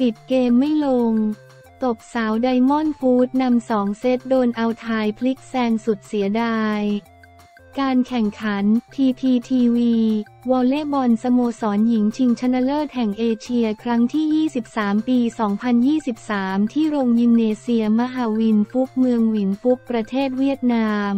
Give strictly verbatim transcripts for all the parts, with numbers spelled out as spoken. ปิดเกมไม่ลงตบสาวไดมอนด์ฟู้ดนำสองเซตโดนเอาทายพลิกแซงสุดเสียดายการแข่งขัน พี พี ที วี วอลเลย์บอลสโมสรหญิงชิงชนะเลิศแห่งเอเชียครั้งที่ยี่สิบสามปีสองพันยี่สิบสามที่โรงยิมเนเซียมหาวินฟุกเมืองหวินฟุกประเทศเวียดนาม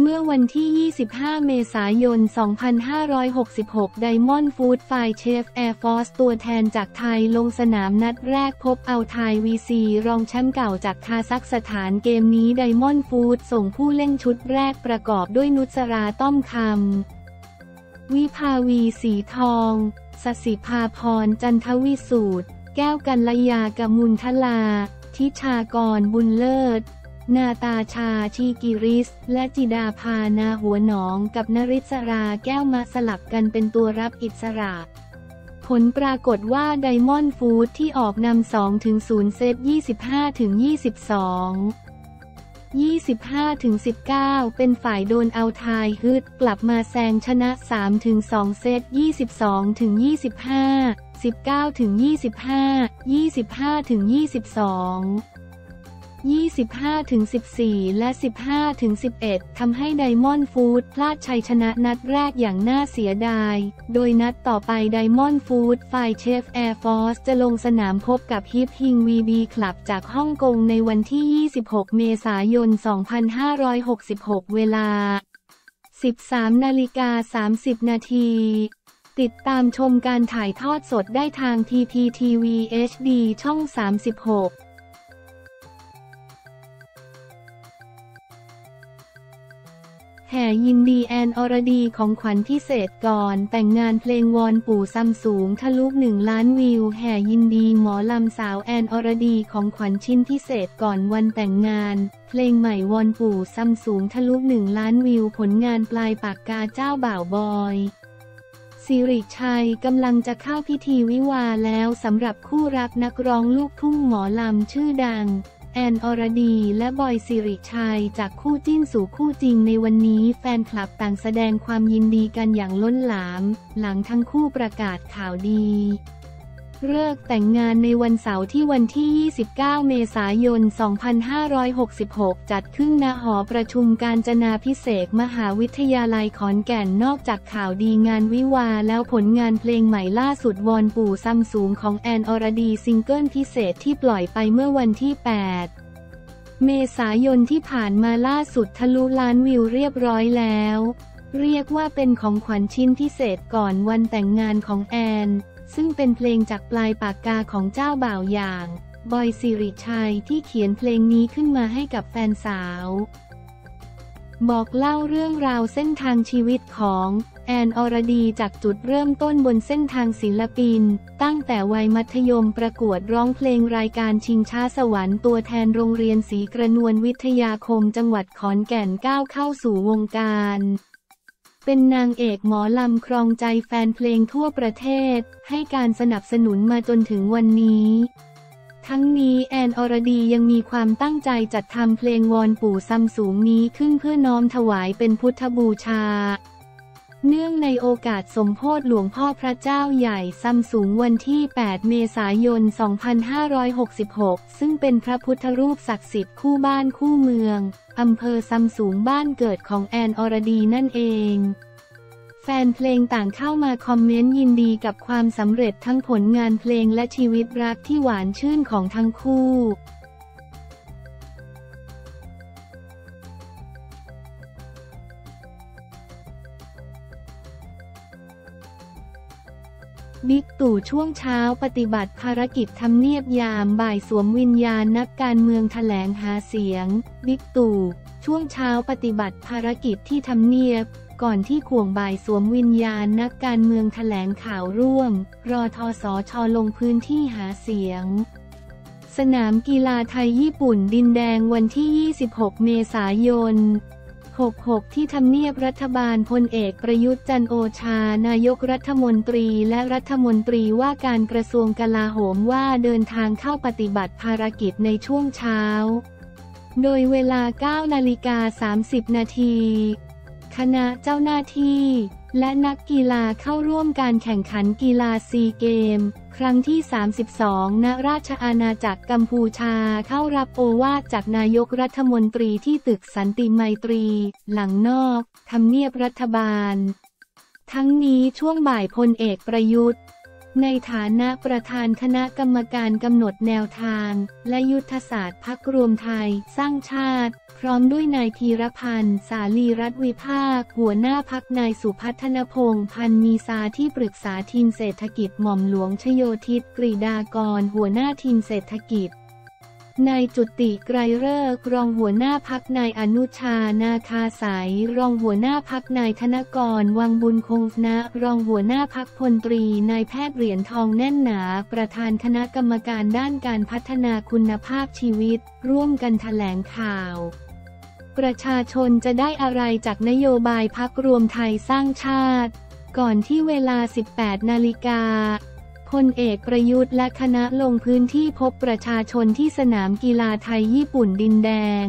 เมื่อวันที่ยี่สิบห้าเมษายนสองพันห้าร้อยหกสิบหกไดมอนด์ฟู้ดไฟเชฟแอร์ฟอร์สตัวแทนจากไทยลงสนามนัดแรกพบเอาไทยวีซีรองแชมป์เก่าจากคาซัคสถานเกมนี้ไดมอนด์ฟู้ดส่งผู้เล่นชุดแรกประกอบด้วยนุชราต้อมคำวิภาวีสีทองสสิภาพรจันทวิสูตรแก้วกัลยากมุลทลาทิชากรบุญเลิศนาตาชาชีกิริสและจิดาภานาหัวหนองกับนริศราแก้วมาสลับกันเป็นตัวรับอิสระผลปรากฏว่าไดมอนด์ฟู้ดที่ออกนำ สองถึงศูนย์ เซต ยี่สิบห้าถึงยี่สิบสอง ยี่สิบห้าถึงสิบเก้า เป็นฝ่ายโดนเอาทายฮึดกลับมาแซงชนะ สามถึงสอง เซต ยี่สิบสองถึงยี่สิบห้า สิบเก้าถึงยี่สิบห้า ยี่สิบห้าถึงยี่สิบสองยี่สิบห้าถึงสิบสี่ และ สิบห้าถึงสิบเอ็ด ทำให้ไดมอนด์ฟู้ดพลาดชัยชนะนัดแรกอย่างน่าเสียดายโดยนัดต่อไปไดมอนด์ฟู้ดฝ่ายเชฟแอร์ฟอร์สจะลงสนามพบกับฮิปฮิงวีบีคลับจากฮ่องกงในวันที่ยี่สิบหกเมษายนสองพันห้าร้อยหกสิบหกเวลา สิบสามนาฬิกาสามสิบ นาทีติดตามชมการถ่ายทอดสดได้ทาง พี พี ที วี เอช ดี ช่อง สามสิบหกแห่ยินดีแอนอรดีของขวัญพิเศษก่อนแต่งงานเพลงวอนปู่ซัมสูงทะลุหนึ่งล้านวิวแห่ยินดีหมอลำสาวแอนอรดีของขวัญชิ้นพิเศษก่อนวันแต่งงานเพลงใหม่วอนปู่ซัมสูงทะลุหนึ่งล้านวิวผลงานปลายปากกาเจ้าบ่าวบอยสิริชัยกำลังจะเข้าพิธีวิวาแล้วสำหรับคู่รักนักร้องลูกทุ่งหมอลำชื่อดังแอนอรดีและบอยสิริชัยจากคู่จิ้นสู่คู่จริงในวันนี้แฟนคลับต่างแสดงความยินดีกันอย่างล้นหลามหลังทั้งคู่ประกาศข่าวดีเลิกแต่งงานในวันเสาร์ที่วันที่ยี่สิบเก้าเมษายนสองพันห้าร้อยหกสิบหกจัดขึ้นณหอประชุมกาญจนาภิเษกมหาวิทยาลัยขอนแก่นนอกจากข่าวดีงานวิวาแล้วผลงานเพลงใหม่ล่าสุดวอนปู่ซัมสูงของแอนอรดีซิงเกิลพิเศษที่ปล่อยไปเมื่อวันที่แปดเมษายนที่ผ่านมาล่าสุดทะลุล้านวิวเรียบร้อยแล้วเรียกว่าเป็นของขวัญชิ้นพิเศษก่อนวันแต่งงานของแอนซึ่งเป็นเพลงจากปลายปากกาของเจ้าบ่าวอย่างบอยสิริชัยที่เขียนเพลงนี้ขึ้นมาให้กับแฟนสาวบอกเล่าเรื่องราวเส้นทางชีวิตของแอนอรดีจากจุดเริ่มต้นบนเส้นทางศิลปินตั้งแต่วัยมัธยมประกวดร้องเพลงรายการชิงช้าสวรรค์ตัวแทนโรงเรียนศรีกระนวลวิทยาคมจังหวัดขอนแก่นก้าวเข้าสู่วงการเป็นนางเอกหมอลำครองใจแฟนเพลงทั่วประเทศให้การสนับสนุนมาจนถึงวันนี้ทั้งนี้แอนอรดียังมีความตั้งใจจัดทำเพลงวอนปู่ซัมสูงนี้ขึ้นเพื่อน้อมถวายเป็นพุทธบูชาเนื่องในโอกาสสมโภชหลวงพ่อพระเจ้าใหญ่ซัมสูงวันที่แปดเมษายนสองพันห้าร้อยหกสิบหกซึ่งเป็นพระพุทธรูปศักดิ์สิทธิ์คู่บ้านคู่เมืองอำเภอซัมสูงบ้านเกิดของแอนอรดีนั่นเองแฟนเพลงต่างเข้ามาคอมเมนต์ยินดีกับความสำเร็จทั้งผลงานเพลงและชีวิตรักที่หวานชื่นของทั้งคู่บิ๊กตู่ช่วงเช้าปฏิบัติภารกิจทำเนียบยามบ่ายสวมวิญญาณนักการเมืองแถลงหาเสียงบิ๊กตู่ช่วงเช้าปฏิบัติภารกิจที่ทำเนียบก่อนที่ข่วงบ่ายสวมวิญญาณนักการเมืองแถลงข่าวร่วมรทสช.ลงพื้นที่หาเสียงสนามกีฬาไทยญี่ปุ่นดินแดงวันที่ยี่สิบหกเมษายนหกสิบหกที่ทำเนียบรัฐบาลพลเอกประยุทธ์จันทร์โอชานายกรัฐมนตรีและรัฐมนตรีว่าการกระทรวงกลาโหมว่าเดินทางเข้าปฏิบัติภารกิจในช่วงเช้า โดยเวลา เก้านาฬิกาสามสิบนาที คณะเจ้าหน้าที่และนักกีฬาเข้าร่วมการแข่งขันกีฬาซีเกมส์ครั้งที่สามสิบสองณราชอาณาจักรกัมพูชาเข้ารับโอวาทจากนายกรัฐมนตรีที่ตึกสันติไมตรีหลังนอกทำเนียบรัฐบาลทั้งนี้ช่วงบ่ายพลเอกประยุทธ์ในฐานะประธานคณะกรรมการกำหนดแนวทางและยุทธศาสตร์พรรครวมไทยสร้างชาติพร้อมด้วยนายพีรพันธ์สาลีรัตน์วิภาคหัวหน้าพรรคนายสุพัฒนพงษ์พันมีซาที่ปรึกษาทีมเศรษฐกิจหม่อมหลวงชโยธิตกฤษากรหัวหน้าทีมเศรษฐกิจนายจุติไกรฤกษ์รองหัวหน้าพรรคนายอนุชานาคาสายรองหัวหน้าพรรคนายธนกรวังบุญคงนะรองหัวหน้าพรรคพลตรีนายแพทย์เหรียญทองแน่นหนาประธานคณะกรรมการด้านการพัฒนาคุณภาพชีวิตร่วมกันแถลงข่าวประชาชนจะได้อะไรจากนโยบายพรรครวมไทยสร้างชาติก่อนที่เวลา สิบแปดนาฬิกาพลเอกประยุทธ์และคณะลงพื้นที่พบประชาชนที่สนามกีฬาไทยญี่ปุ่นดินแดง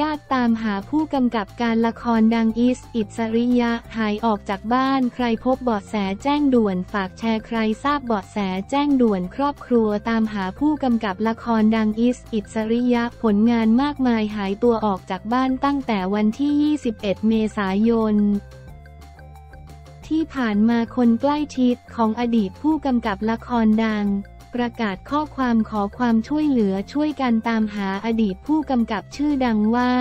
ญาติตามหาผู้กำกับการละครดังอิสอิสริยะหายออกจากบ้านใครพบเบาะแสแจ้งด่วนฝากแชร์ใครทราบเบาะแสแจ้งด่วนครอบครัวตามหาผู้กำกับละครดังอิสอิสริยะผลงานมากมายหายตัวออกจากบ้านตั้งแต่วันที่ ยี่สิบเอ็ดเมษายนที่ผ่านมาคนใกล้ชิดของอดีตผู้กำกับละครดังประกาศข้อความขอความช่วยเหลือช่วยกันตามหาอดีตผู้กำกับชื่อดังว่า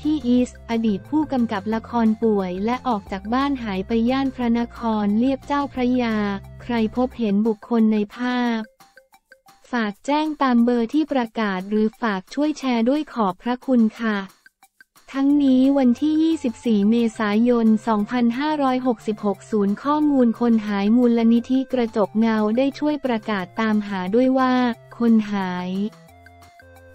ที่อิสอดีตผู้กำกับละครป่วยและออกจากบ้านหายไปย่านพระนครเลียบเจ้าพระยาใครพบเห็นบุคคลในภาพฝากแจ้งตามเบอร์ที่ประกาศหรือฝากช่วยแชร์ด้วยขอบพระคุณค่ะทั้งนี้วันที่ ยี่สิบสี่เมษายนสองพันห้าร้อยหกสิบหก ศูนย์ข้อมูลคนหายมูลนิธิกระจกเงาได้ช่วยประกาศตามหาด้วยว่าคนหาย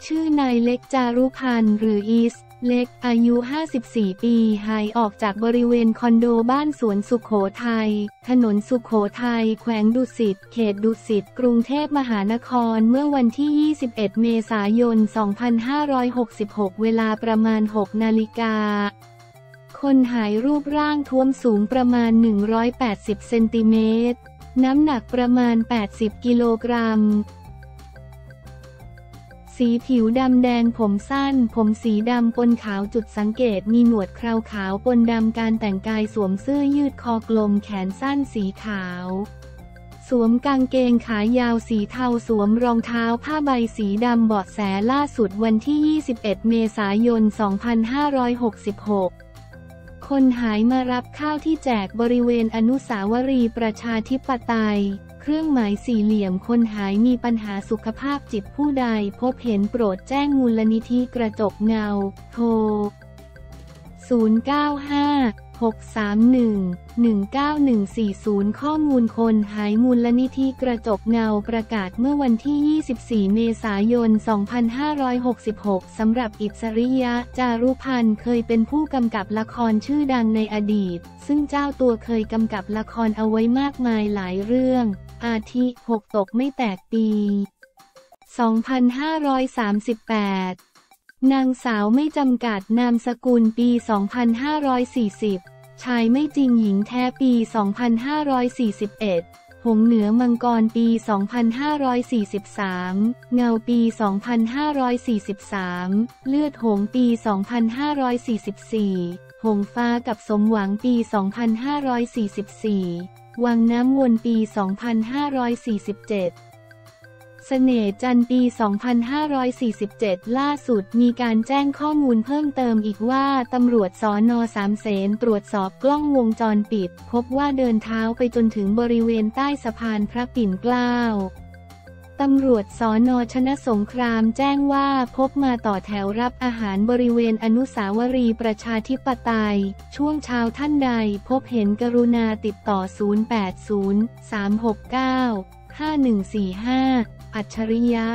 ชื่อนายเล็กจารุพันธ์หรืออีสเล็กอายุห้าสิบสี่ปีหายออกจากบริเวณคอนโดบ้านสวนสุโขทัยถนนสุโขทัยแขวงดุสิตเขตดุสิตกรุงเทพมหานครเมื่อวันที่ยี่สิบเอ็ดเมษายนสองพันห้าร้อยหกสิบหกเวลาประมาณหกนาฬิกาคนหายรูปร่างท้วมสูงประมาณหนึ่งร้อยแปดสิบเซนติเมตรน้ำหนักประมาณแปดสิบกิโลกรัมสีผิวดำแดงผมสั้นผมสีดำปนขาวจุดสังเกตมีหนวดเคราขาวปนดำการแต่งกายสวมเสื้อยืดคอกลมแขนสั้นสีขาวสวมกางเกงขายาวสีเทาสวมรองเท้าผ้าใบสีดำเบาะแสล่าสุดวันที่ยี่สิบเอ็ดเมษายนสองพันห้าร้อยหกสิบหกคนหายมารับข้าวที่แจกบริเวณอนุสาวรีย์ประชาธิปไตยเครื่องหมายสี่เหลี่ยมคนหายมีปัญหาสุขภาพจิตผู้ใดพบเห็นโปรดแจ้งมูลนิธิกระจกเงาโทรศูนย์ เก้า ห้า หก สาม หนึ่ง หนึ่ง เก้า หนึ่ง สี่ ศูนย์ข้อมูลคนหายมูลนิธิกระจกเงาประกาศเมื่อวันที่ยี่สิบสี่เมษายนสองพันห้าร้อยหกสิบหกสำหรับอิสริยะจารุพันธ์เคยเป็นผู้กำกับละครชื่อดังในอดีตซึ่งเจ้าตัวเคยกำกับละครเอาไว้มากมายหลายเรื่องอาทิหกตกไม่แตกปีสองพันห้าร้อยสามสิบแปดนางสาวไม่จำกัดนามสกุลปีสองพันห้าร้อยสี่สิบชายไม่จริงหญิงแท้ปีสองพันห้าร้อยสี่สิบเอ็ดหงเหนือมังกรปีสองพันห้าร้อยสี่สิบสามเงาปีสองพันห้าร้อยสี่สิบสามเลือดหงปีสองพันห้าร้อยสี่สิบสี่หงฟ้ากับสมหวังปีสองพันห้าร้อยสี่สิบสี่วังน้ำวนปีสองพันห้าร้อยสี่สิบเจ็ดเสน่ห์จันทร์ปีสองพันห้าร้อยสี่สิบเจ็ดล่าสุดมีการแจ้งข้อมูลเพิ่มเติมอีกว่าตำรวจสน.สามเสนตรวจสอบกล้องวงจรปิดพบว่าเดินเท้าไปจนถึงบริเวณใต้สะพานพระปิ่นเกล้าตำรวจสน.ชนะสงครามแจ้งว่าพบมาต่อแถวรับอาหารบริเวณอนุสาวรีย์ประชาธิปไตยช่วงเช้าท่านใดพบเห็นกรุณาติดต่อศูนย์ แปด ศูนย์ สาม หก เก้า ห้า หนึ่ง สี่ ห้าอัจฉริยะ